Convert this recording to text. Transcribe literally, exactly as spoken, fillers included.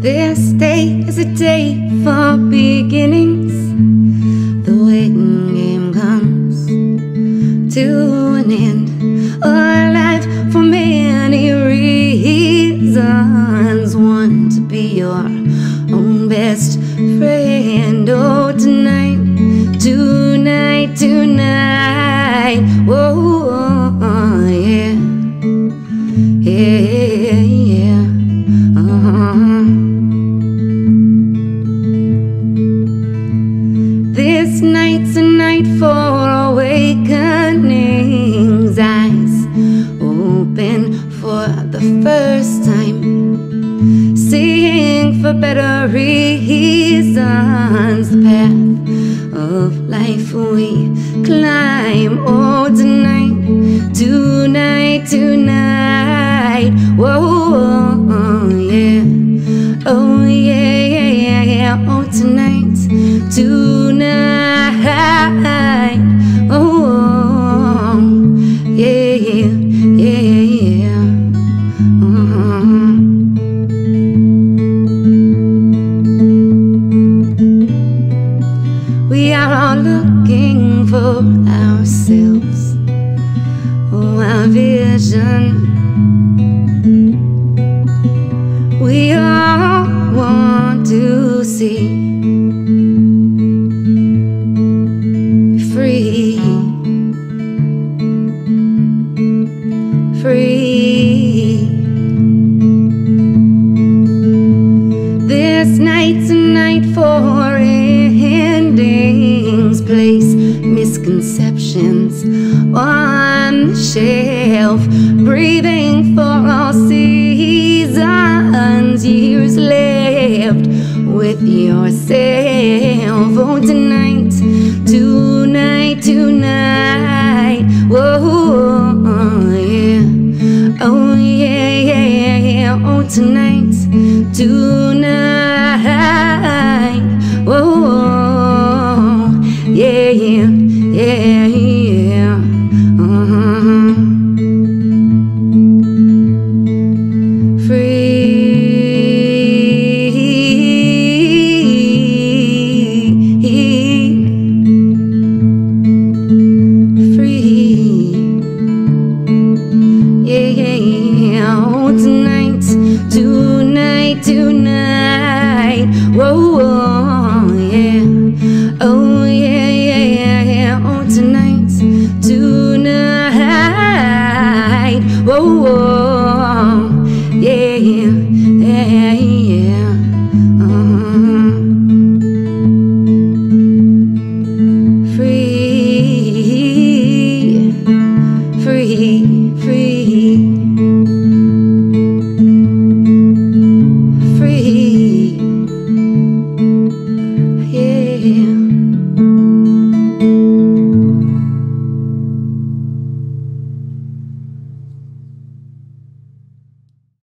This day is a day for beginnings. The waiting game comes to an end. A life for many reasons. One, to be your own best friend. Oh, tonight, tonight, tonight. Whoa, oh, yeah, yeah, yeah, uh-huh. This night's a night for awakenings. Eyes open for the first time, seeing for better reasons. The path of life we climb. Oh, tonight, tonight, tonight. Whoa, oh, yeah, oh, yeah, yeah, yeah, yeah. Oh, tonight, tonight, oh, yeah, yeah, yeah, yeah. Mm-hmm. We are all looking for ourselves, oh, our vision. We all want to see. Free. This night's a night for endings. Place misconceptions on the shelf. Breathing for all seasons. Years left with yourself. Oh, tonight, tonight, tonight. Whoa, oh, yeah. Oh, yeah, yeah, yeah, yeah. Oh, tonight, tonight. Oh, yeah, yeah, yeah, yeah. Uh-huh. Free. Free. Yeah, yeah. Oh, tonight, tonight, tonight. Whoa, oh, yeah. Oh, yeah, yeah, yeah, yeah. Oh, tonight, tonight. Whoa, oh, yeah, yeah, yeah, yeah. Uh-huh.